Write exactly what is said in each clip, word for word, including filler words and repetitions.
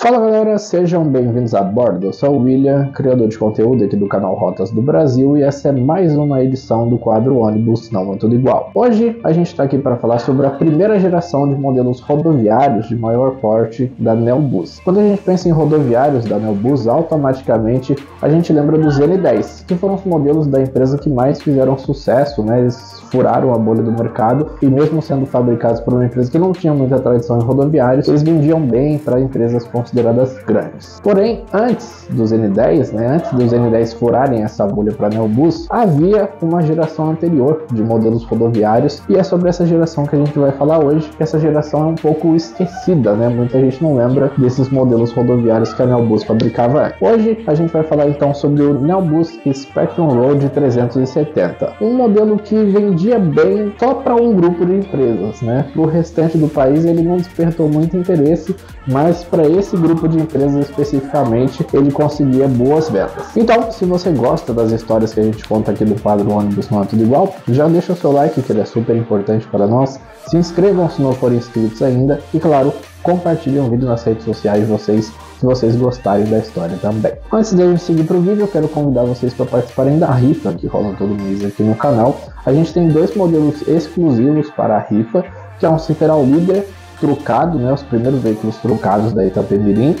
Fala galera, sejam bem-vindos a bordo, eu sou o William, criador de conteúdo aqui do canal Rotas do Brasil e essa é mais uma edição do quadro Ônibus Não é Tudo Igual. Hoje a gente está aqui para falar sobre a primeira geração de modelos rodoviários de maior porte da Neobus. Quando a gente pensa em rodoviários da Neobus, automaticamente a gente lembra dos N dez, que foram os modelos da empresa que mais fizeram sucesso, né? Eles furaram a bolha do mercado e mesmo sendo fabricados por uma empresa que não tinha muita tradição em rodoviários, eles vendiam bem para empresas com consideradas grandes. Porém, antes dos N dez, né, antes dos N dez furarem essa bolha para Neobus, havia uma geração anterior de modelos rodoviários e é sobre essa geração que a gente vai falar hoje. Essa geração é um pouco esquecida, né? Muita gente não lembra desses modelos rodoviários que a Neobus fabricava antes. Hoje a gente vai falar então sobre o Neobus Spectrum Road trezentos e setenta, um modelo que vendia bem só para um grupo de empresas, né? Para o restante do país ele não despertou muito interesse, mas para esse grupo de empresas especificamente ele conseguia boas vendas. Então, se você gosta das histórias que a gente conta aqui do quadro Ônibus Não é Tudo Igual, já deixa o seu like, que ele é super importante para nós, se inscrevam se não forem inscritos ainda e, claro, compartilhem o vídeo nas redes sociais de vocês se vocês gostarem da história também. Antes de a gente seguir para o vídeo, eu quero convidar vocês para participarem da rifa que rola todo mês aqui no canal. A gente tem dois modelos exclusivos para a rifa, que é um Ciferal Líder trucado, né, os primeiros veículos trucados da Itapemirim,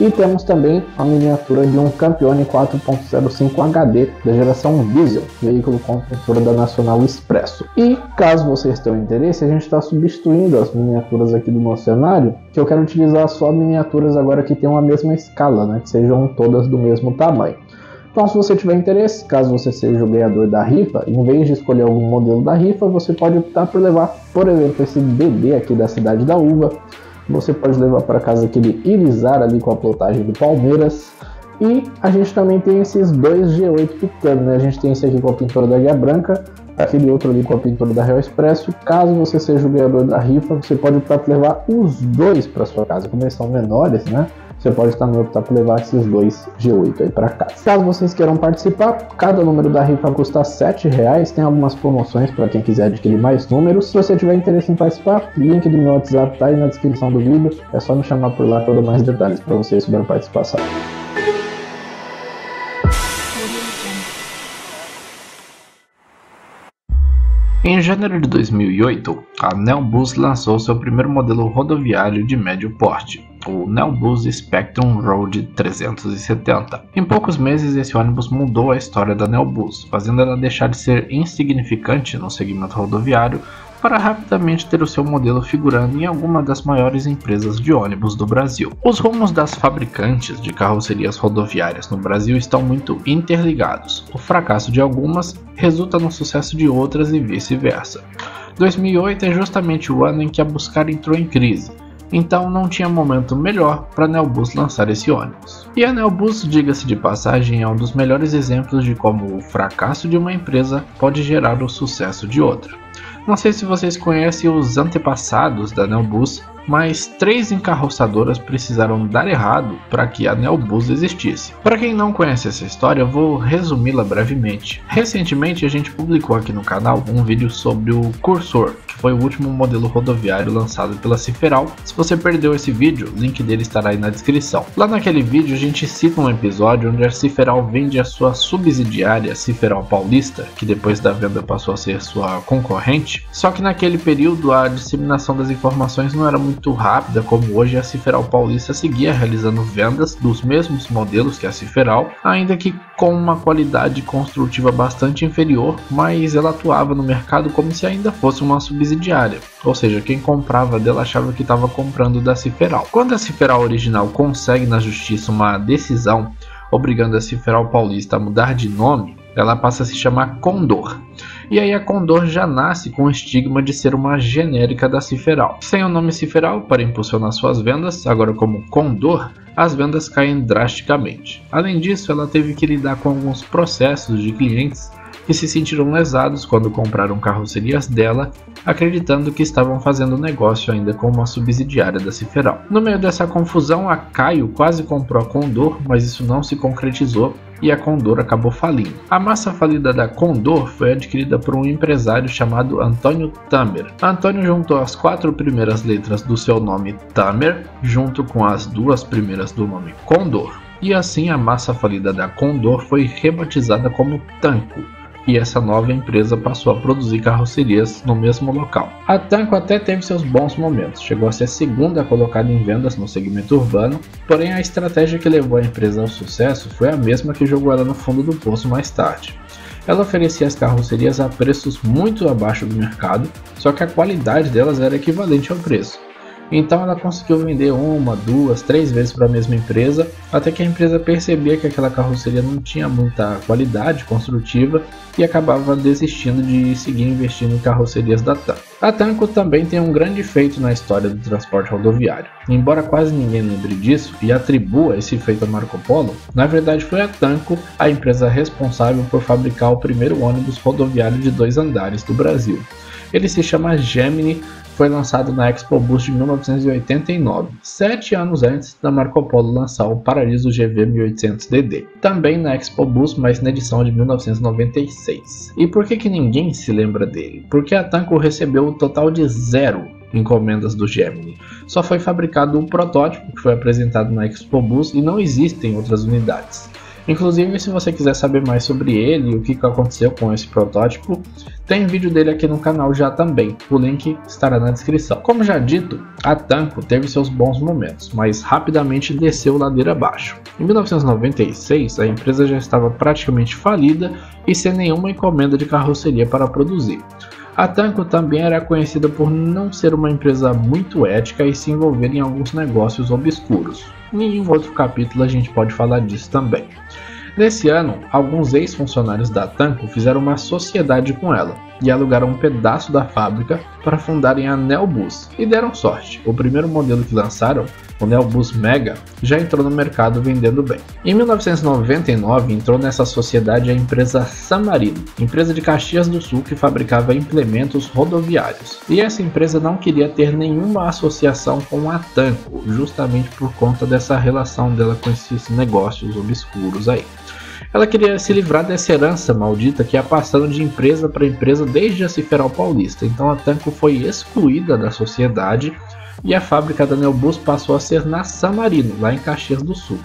e temos também a miniatura de um Campione quatro ponto zero cinco H D da geração Diesel, veículo com pintura da Nacional Expresso. E caso vocês tenham interesse, a gente está substituindo as miniaturas aqui do nosso cenário, que eu quero utilizar só miniaturas agora que tenham a mesma escala, né, que sejam todas do mesmo tamanho. Então, se você tiver interesse, caso você seja o ganhador da rifa, em vez de escolher algum modelo da rifa, você pode optar por levar, por exemplo, esse bebê aqui da Cidade da Uva. Você pode levar para casa aquele Irizar ali com a plotagem do Palmeiras. E a gente também tem esses dois G oito pequenos, né? A gente tem esse aqui com a pintura da Guia Branca, aquele outro ali com a pintura da Real Expresso. Caso você seja o ganhador da rifa, você pode optar por levar os dois para sua casa, como eles são menores, né? Você pode também optar por levar esses dois G oito aí para casa. Caso vocês queiram participar, cada número da rifa custa sete reais. Tem algumas promoções para quem quiser adquirir mais números. Se você tiver interesse em participar, o link do meu WhatsApp tá aí na descrição do vídeo. É só me chamar por lá para dar mais detalhes para vocês sobre a participação. Em janeiro de dois mil e oito, a Neobus lançou seu primeiro modelo rodoviário de médio porte, o Neobus Spectrum Road trezentos e setenta. Em poucos meses, esse ônibus mudou a história da Neobus, fazendo ela deixar de ser insignificante no segmento rodoviário para rapidamente ter o seu modelo figurando em alguma das maiores empresas de ônibus do Brasil. Os rumos das fabricantes de carrocerias rodoviárias no Brasil estão muito interligados. O fracasso de algumas resulta no sucesso de outras e vice-versa. dois mil e oito é justamente o ano em que a Busscar entrou em crise. Então não tinha momento melhor para a Neobus lançar esse ônibus. E a Neobus, diga-se de passagem, é um dos melhores exemplos de como o fracasso de uma empresa pode gerar o sucesso de outra. Não sei se vocês conhecem os antepassados da Neobus, mas três encarroçadoras precisaram dar errado para que a Neobus existisse. Para quem não conhece essa história, eu vou resumi-la brevemente. Recentemente a gente publicou aqui no canal um vídeo sobre o Cursor, que foi o último modelo rodoviário lançado pela Ciferal. Se você perdeu esse vídeo, o link dele estará aí na descrição. Lá naquele vídeo a gente cita um episódio onde a Ciferal vende a sua subsidiária Ciferal Paulista, que depois da venda passou a ser sua concorrente. Só que naquele período a disseminação das informações não era muito muito rápida como hoje, a Ciferal Paulista seguia realizando vendas dos mesmos modelos que a Ciferal, ainda que com uma qualidade construtiva bastante inferior, mas ela atuava no mercado como se ainda fosse uma subsidiária, ou seja, quem comprava dela achava que estava comprando da Ciferal. Quando a Ciferal original consegue na justiça uma decisão obrigando a Ciferal Paulista a mudar de nome, ela passa a se chamar Condor. E aí a Condor já nasce com o estigma de ser uma genérica da Ciferal. Sem o nome Ciferal para impulsionar suas vendas, agora como Condor, as vendas caem drasticamente. Além disso, ela teve que lidar com alguns processos de clientes que se sentiram lesados quando compraram carrocerias dela, acreditando que estavam fazendo negócio ainda com uma subsidiária da Ciferal. No meio dessa confusão, a Caio quase comprou a Condor, mas isso não se concretizou e a Condor acabou falindo. A massa falida da Condor foi adquirida por um empresário chamado Antônio Tamer. Antônio juntou as quatro primeiras letras do seu nome Tamer junto com as duas primeiras do nome Condor, e assim a massa falida da Condor foi rebatizada como Tanco. E essa nova empresa passou a produzir carrocerias no mesmo local. A Tanco até teve seus bons momentos, chegou a ser a segunda colocada em vendas no segmento urbano, porém a estratégia que levou a empresa ao sucesso foi a mesma que jogou ela no fundo do poço mais tarde. Ela oferecia as carrocerias a preços muito abaixo do mercado, só que a qualidade delas era equivalente ao preço. Então ela conseguiu vender uma, duas, três vezes para a mesma empresa, até que a empresa percebia que aquela carroceria não tinha muita qualidade construtiva e acabava desistindo de seguir investindo em carrocerias da Tanco. A Tanco também tem um grande feito na história do transporte rodoviário. Embora quase ninguém lembre disso e atribua esse feito a Marcopolo, na verdade foi a Tanco a empresa responsável por fabricar o primeiro ônibus rodoviário de dois andares do Brasil. Ele se chama Gemini, foi lançado na ExpoBus de mil novecentos e oitenta e nove, sete anos antes da Marco Polo lançar o Paraíso G V mil e oitocentos D D, também na ExpoBus, mas na edição de mil novecentos e noventa e seis. E por que que ninguém se lembra dele? Porque a Tanco recebeu um total de zero encomendas do Gemini. Só foi fabricado um protótipo que foi apresentado na ExpoBus e não existem outras unidades. Inclusive, se você quiser saber mais sobre ele e o que aconteceu com esse protótipo, tem vídeo dele aqui no canal já também, o link estará na descrição. Como já dito, a Tanco teve seus bons momentos, mas rapidamente desceu ladeira abaixo. Em mil novecentos e noventa e seis, a empresa já estava praticamente falida e sem nenhuma encomenda de carroceria para produzir. A Tanco também era conhecida por não ser uma empresa muito ética e se envolver em alguns negócios obscuros. Em um outro capítulo a gente pode falar disso também. Nesse ano, alguns ex-funcionários da Tanco fizeram uma sociedade com ela e alugaram um pedaço da fábrica para fundarem a Neobus, e deram sorte. O primeiro modelo que lançaram, o Neobus Mega, já entrou no mercado vendendo bem. Em mil novecentos e noventa e nove entrou nessa sociedade a empresa San Marino, empresa de Caxias do Sul que fabricava implementos rodoviários, e essa empresa não queria ter nenhuma associação com a Tanco, justamente por conta dessa relação dela com esses negócios obscuros aí. Ela queria se livrar dessa herança maldita que ia passando de empresa para empresa desde a Ciferal Paulista, então a Tanco foi excluída da sociedade e a fábrica da Neobus passou a ser na San Marino, lá em Caxias do Sul.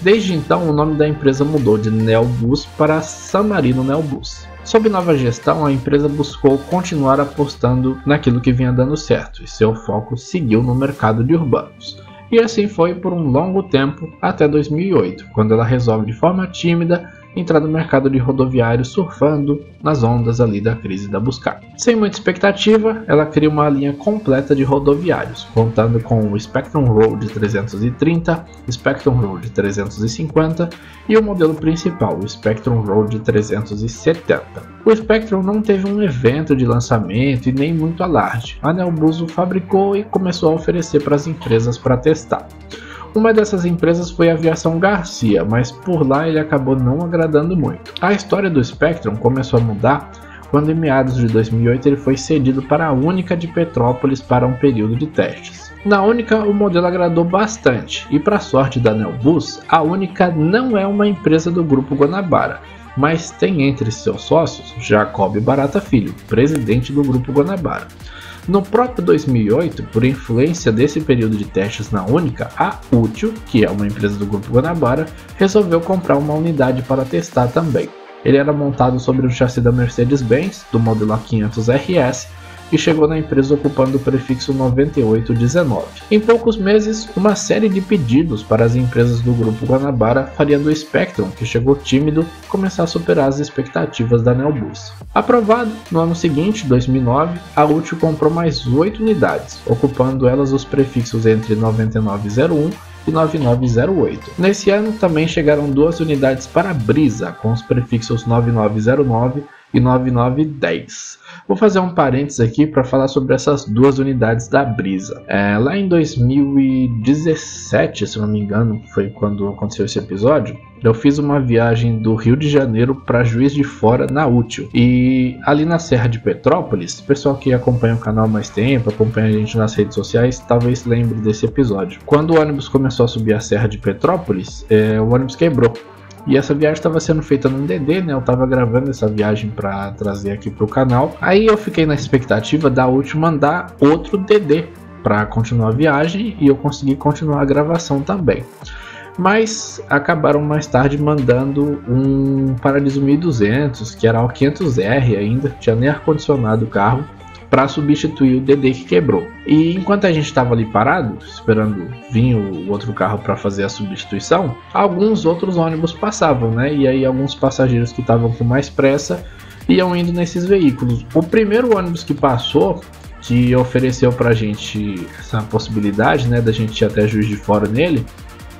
Desde então o nome da empresa mudou de Neobus para San Marino Neobus. Sob nova gestão, a empresa buscou continuar apostando naquilo que vinha dando certo e seu foco seguiu no mercado de urbanos. E assim foi por um longo tempo, até dois mil e oito, quando ela resolve de forma tímida entrar no mercado de rodoviário surfando nas ondas ali da crise da Busscar. Sem muita expectativa, ela cria uma linha completa de rodoviários, contando com o Spectrum Road trezentos e trinta, Spectrum Road trezentos e cinquenta e o modelo principal, o Spectrum Road trezentos e setenta. O Spectrum não teve um evento de lançamento e nem muito alarde. A Neobus o fabricou e começou a oferecer para as empresas para testar. Uma dessas empresas foi a Viação Garcia, mas por lá ele acabou não agradando muito. A história do Spectrum começou a mudar quando em meados de dois mil e oito ele foi cedido para a Única de Petrópolis para um período de testes. Na Única o modelo agradou bastante e, para sorte da Neobus, a Única não é uma empresa do Grupo Guanabara, mas tem entre seus sócios Jacob Barata Filho, presidente do Grupo Guanabara. No próprio dois mil e oito, por influência desse período de testes na Única, a Útil, que é uma empresa do Grupo Guanabara, resolveu comprar uma unidade para testar também. Ele era montado sobre o chassi da Mercedes-Benz, do modelo A quinhentos R S, e chegou na empresa ocupando o prefixo nove oito um nove. Em poucos meses, uma série de pedidos para as empresas do Grupo Guanabara faria do Spectrum, que chegou tímido, começar a superar as expectativas da Neobus. Aprovado, no ano seguinte, dois mil e nove, a Útil comprou mais oito unidades, ocupando elas os prefixos entre nove nove zero um e nove nove zero oito. Nesse ano também chegaram duas unidades para a Brisa, com os prefixos nove nove zero nove e nove nove um zero. Vou fazer um parênteses aqui para falar sobre essas duas unidades da Brisa. É, lá em dois mil e dezessete, se não me engano, foi quando aconteceu esse episódio, eu fiz uma viagem do Rio de Janeiro para Juiz de Fora na Útil. E ali na Serra de Petrópolis, o pessoal que acompanha o canal há mais tempo, acompanha a gente nas redes sociais, talvez lembre desse episódio. Quando o ônibus começou a subir a Serra de Petrópolis, é, o ônibus quebrou. E essa viagem estava sendo feita num D D, né? Eu estava gravando essa viagem para trazer aqui para o canal. Aí eu fiquei na expectativa da Útil mandar outro D D para continuar a viagem e eu consegui continuar a gravação também. Mas acabaram mais tarde mandando um Paraíso mil e duzentos, que era o quinhentos R ainda, tinha nem ar-condicionado o carro, para substituir o D D que quebrou. E enquanto a gente estava ali parado, esperando vir o outro carro para fazer a substituição, alguns outros ônibus passavam, né? E aí alguns passageiros que estavam com mais pressa iam indo nesses veículos. O primeiro ônibus que passou, que ofereceu para a gente essa possibilidade, né, da gente ir até Juiz de Fora nele,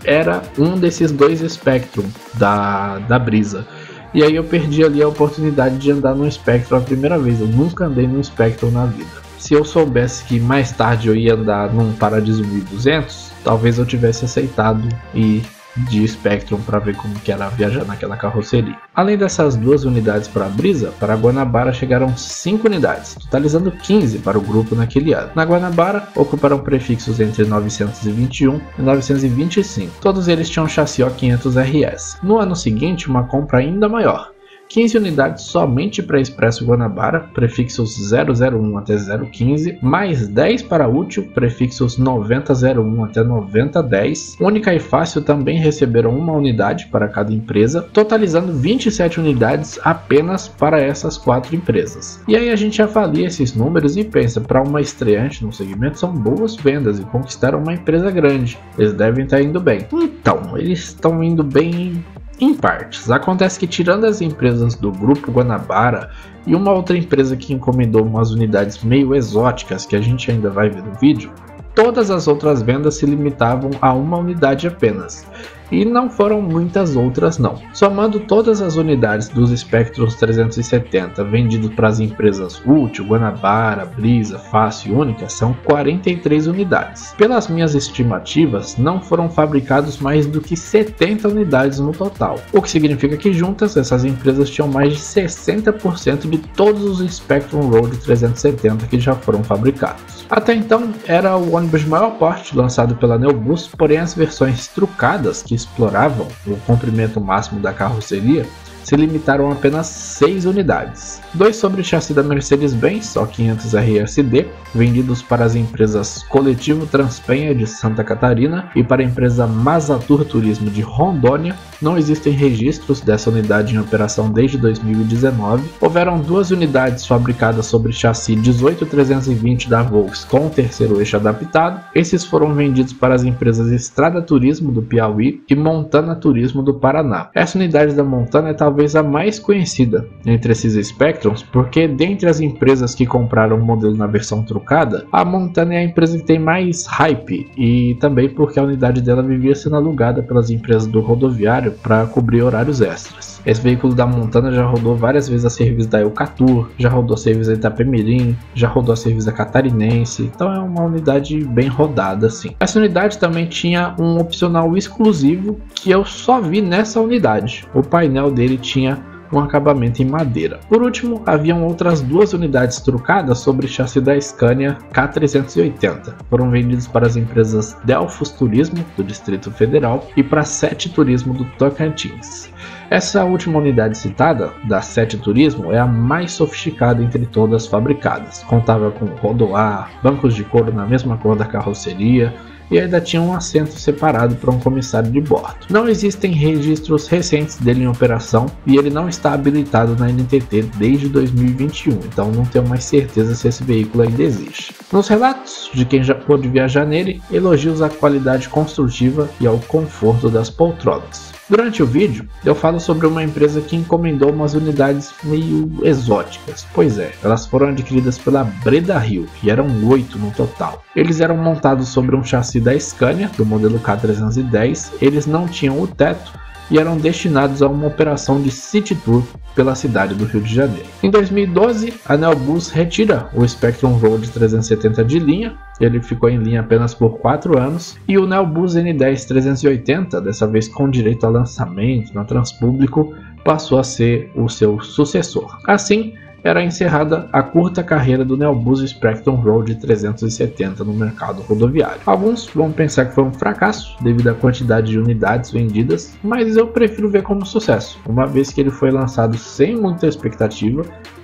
era um desses dois Spectrum da, da Brisa. E aí eu perdi ali a oportunidade de andar no Spectrum a primeira vez. Eu nunca andei no Spectrum na vida. Se eu soubesse que mais tarde eu ia andar num Paraíso mil e duzentos, talvez eu tivesse aceitado ir de Spectrum para ver como que era viajar naquela carroceria. Além dessas duas unidades para a Brisa, para a Guanabara chegaram cinco unidades, totalizando quinze para o grupo naquele ano. Na Guanabara ocuparam prefixos entre novecentos e vinte e um e novecentos e vinte e cinco, todos eles tinham chassi A quinhentos R S. No ano seguinte, uma compra ainda maior, quinze unidades somente para Expresso Guanabara, prefixos zero zero um até zero quinze, mais dez para Útil, prefixos noventa zero um até noventa dez. Única e Fácil também receberam uma unidade para cada empresa, totalizando vinte e sete unidades apenas para essas quatro empresas. E aí a gente avalia esses números e pensa, para uma estreante no segmento são boas vendas e conquistaram uma empresa grande, eles devem estar indo bem. Então, eles estão indo bem em partes. Acontece que, tirando as empresas do Grupo Guanabara e uma outra empresa que encomendou umas unidades meio exóticas que a gente ainda vai ver no vídeo, todas as outras vendas se limitavam a uma unidade apenas. E não foram muitas outras não. Somando todas as unidades dos Spectrums trezentos e setenta vendidos para as empresas Útil, Guanabara, Brisa, Fácil e Única, são quarenta e três unidades. Pelas minhas estimativas, não foram fabricados mais do que setenta unidades no total, o que significa que juntas essas empresas tinham mais de sessenta por cento de todos os Spectrum Road trezentos e setenta que já foram fabricados. Até então, era o ônibus de maior porte lançado pela Neobus, porém as versões trucadas que exploravam o comprimento máximo da carroceria se limitaram a apenas seis unidades. Dois sobre chassi da Mercedes-Benz, só quinhentos R S D, vendidos para as empresas Coletivo Transpenha de Santa Catarina e para a empresa Mazatur Turismo de Rondônia. Não existem registros dessa unidade em operação desde dois mil e dezenove. Houveram duas unidades fabricadas sobre chassi dezoito trezentos e vinte da Volks com o terceiro eixo adaptado. Esses foram vendidos para as empresas Estrada Turismo do Piauí e Montana Turismo do Paraná. Essa unidade da Montana é talvez a mais conhecida entre esses Spectrums, porque dentre as empresas que compraram o modelo na versão trucada, a Montana é a empresa que tem mais hype, e também porque a unidade dela vivia sendo alugada pelas empresas do rodoviário para cobrir horários extras. Esse veículo da Montana já rodou várias vezes a serviço da Eucatur, já rodou a serviço da Itapemirim, já rodou a serviço da Catarinense, então é uma unidade bem rodada assim. Essa unidade também tinha um opcional exclusivo que eu só vi nessa unidade, o painel dele tinha um acabamento em madeira. Por último, haviam outras duas unidades trucadas sobre chassi da Scania K trezentos e oitenta. Foram vendidos para as empresas Delfos Turismo, do Distrito Federal, e para Sete Turismo, do Tocantins. Essa última unidade citada, da Sete Turismo, é a mais sofisticada entre todas fabricadas. Contava com rodoar, bancos de couro na mesma cor da carroceria, e ainda tinha um assento separado para um comissário de bordo. Não existem registros recentes dele em operação e ele não está habilitado na N T T desde dois mil e vinte e um, então não tenho mais certeza se esse veículo ainda existe. Nos relatos de quem já pôde viajar nele, elogios à qualidade construtiva e ao conforto das poltronas. Durante o vídeo, eu falo sobre uma empresa que encomendou umas unidades meio exóticas. Pois é, elas foram adquiridas pela Breda Hill, e eram oito no total. Eles eram montados sobre um chassi da Scania, do modelo K trezentos e dez, eles não tinham o teto e eram destinados a uma operação de City Tour pela cidade do Rio de Janeiro. Em dois mil e doze, a Neobus retira o Spectrum Road trezentos e setenta de linha, ele ficou em linha apenas por quatro anos, e o Neobus N dez trezentos e oitenta, dessa vez com direito a lançamento na Transpúblico, passou a ser o seu sucessor. Assim, era encerrada a curta carreira do Neobus Spectrum Road trezentos e setenta no mercado rodoviário. Alguns vão pensar que foi um fracasso devido à quantidade de unidades vendidas, mas eu prefiro ver como sucesso, uma vez que ele foi lançado sem muita expectativa.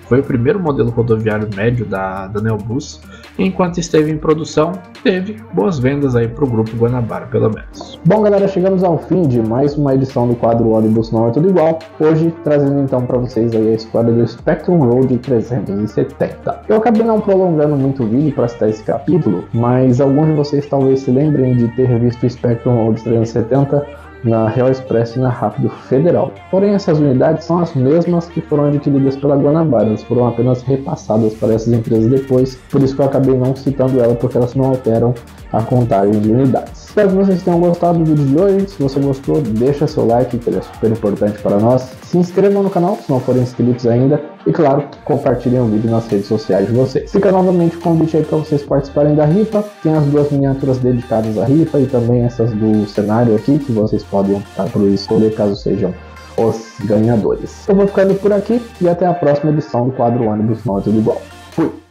Foi o primeiro modelo rodoviário médio da, da Neobus, e enquanto esteve em produção, teve boas vendas aí para o Grupo Guanabara, pelo menos. Bom, galera, chegamos ao fim de mais uma edição do quadro Ônibus Não É Tudo Igual, hoje trazendo então para vocês aí a história do Spectrum Road trezentos e setenta. Eu acabei não prolongando muito o vídeo para citar esse capítulo, mas alguns de vocês talvez se lembrem de ter visto o Spectrum Road trezentos e setenta na Real Expresso e na Rápido Federal. Porém, essas unidades são as mesmas que foram adquiridas pela Guanabara, elas foram apenas repassadas para essas empresas depois, por isso que eu acabei não citando ela, porque elas não alteram a contagem de unidades. Espero que vocês tenham gostado do vídeo de hoje. Se você gostou, deixa seu like, que ele é super importante para nós. Se inscrevam no canal, se não forem inscritos ainda. E claro, compartilhem o vídeo nas redes sociais de vocês. Fica novamente o convite aí para vocês participarem da rifa. Tem as duas miniaturas dedicadas à rifa e também essas do cenário aqui, que vocês podem optar por escolher caso sejam os ganhadores. Eu vou ficando por aqui e até a próxima edição do quadro Ônibus Não É Tudo Igual. Fui!